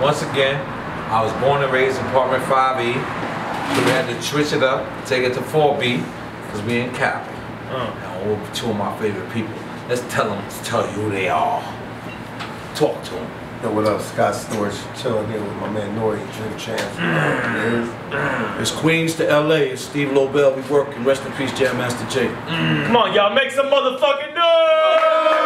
Once again, I was born and raised in apartment 5E, so we had to switch it up, take it to 4B, because we ain't capping. And over two of my favorite people. Let's tell them to tell you who they are. Talk to them. Yo, what up? Scott Storch, chilling here with my man Nori, Drink Champs. It's Queens to LA, it's Steve Lobel, we working. Rest in peace, Jam Master Jay. Come on, y'all, make some motherfucking noise!